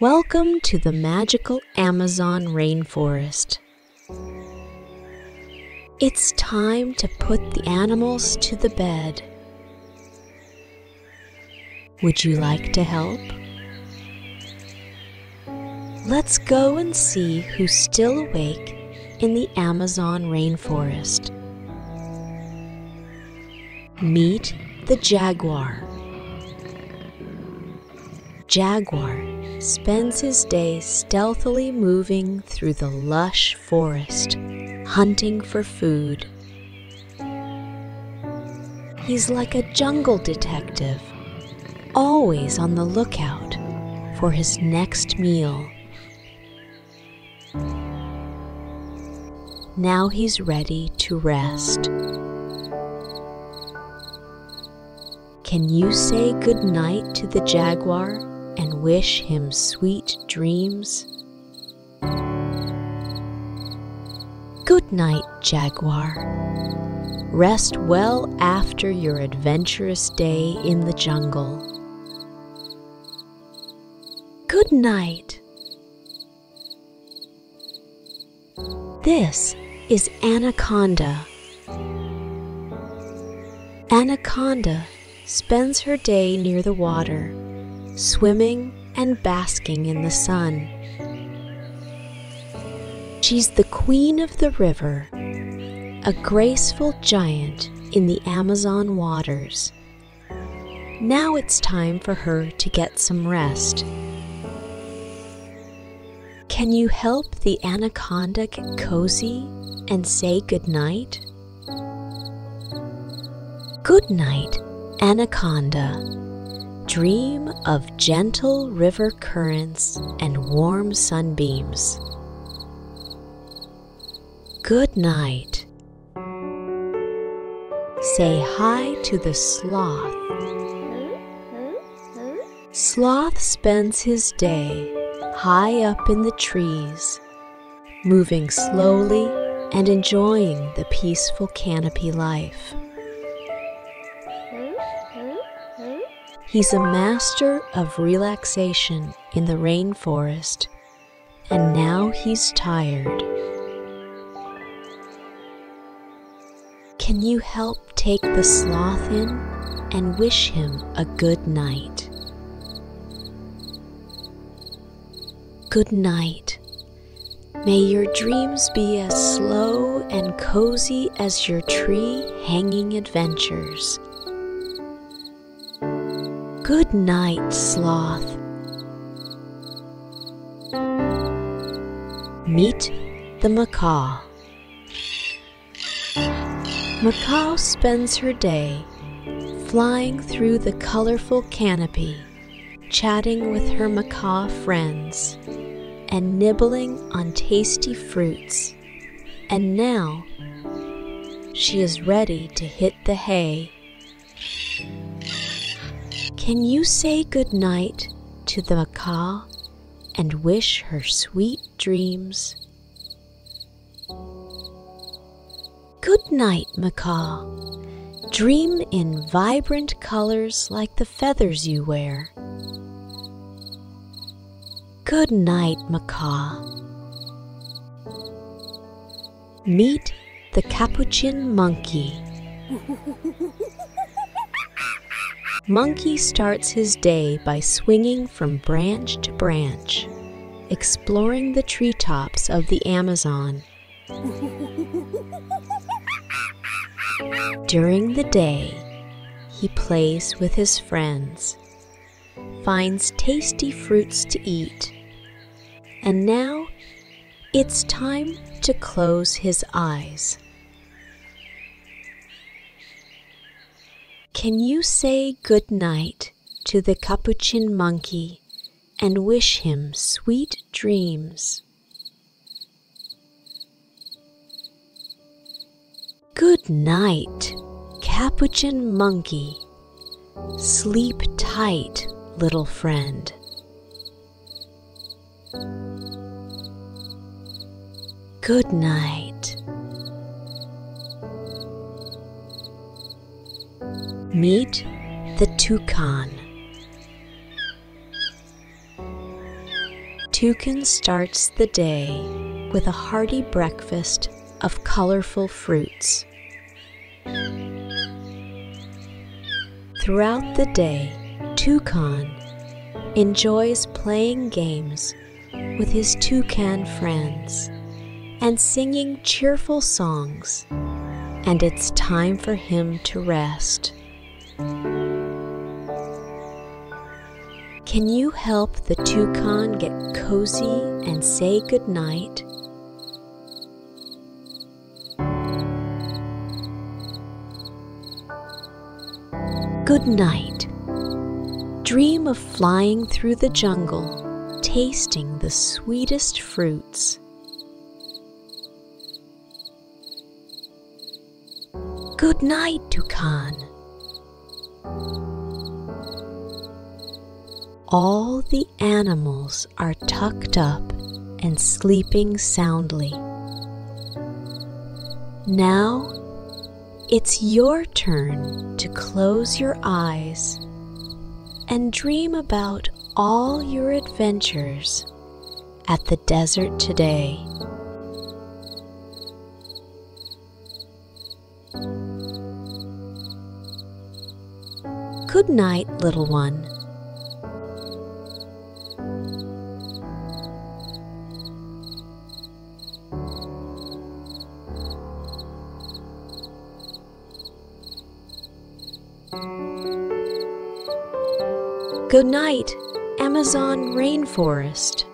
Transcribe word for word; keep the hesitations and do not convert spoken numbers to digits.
Welcome to the magical Amazon rainforest. It's time to put the animals to the bed. Would you like to help? Let's go and see who's still awake in the Amazon rainforest. Meet the jaguar. Jaguar spends his day stealthily moving through the lush forest, hunting for food. He's like a jungle detective, always on the lookout for his next meal. Now he's ready to rest. Can you say good night to the jaguar and wish him sweet dreams? Good night, jaguar. Rest well after your adventurous day in the jungle. Good night. This is Anaconda. Anaconda spends her day near the water, swimming and basking in the sun. She's the queen of the river, a graceful giant in the Amazon waters. Now it's time for her to get some rest. Can you help the anaconda get cozy and say goodnight? Good night, Anaconda. Dream of gentle river currents and warm sunbeams. Good night. Say hi to the sloth. Sloth spends his day high up in the trees, moving slowly and enjoying the peaceful canopy life. He's a master of relaxation in the rainforest, and now he's tired. Can you help take the sloth in and wish him a good night? Good night. May your dreams be as slow and cozy as your tree-hanging adventures. Good night, sloth. Meet the macaw. Macaw spends her day flying through the colorful canopy, chatting with her macaw friends and nibbling on tasty fruits. And now she is ready to hit the hay. Can you say goodnight to the macaw and wish her sweet dreams? Good night, macaw. Dream in vibrant colors like the feathers you wear. Good night, macaw. Meet the capuchin monkey. Monkey starts his day by swinging from branch to branch, exploring the treetops of the Amazon. During the day, he plays with his friends, finds tasty fruits to eat, and now it's time to close his eyes. Can you say good night to the capuchin monkey and wish him sweet dreams? Good night, capuchin monkey. Sleep tight, little friend. Good night. Meet the toucan. toucan starts the day with a hearty breakfast of colorful fruits. Throughout the day, Toucan enjoys playing games with his toucan friends and singing cheerful songs, and it's time for him to rest. Can you help the toucan get cozy and say goodnight? Good night. Dream of flying through the jungle, tasting the sweetest fruits. Good night, Toucan. All the animals are tucked up and sleeping soundly. Now, it's your turn to close your eyes and dream about all your adventures at the desert today. Good night, little one. Good night, Amazon Rainforest.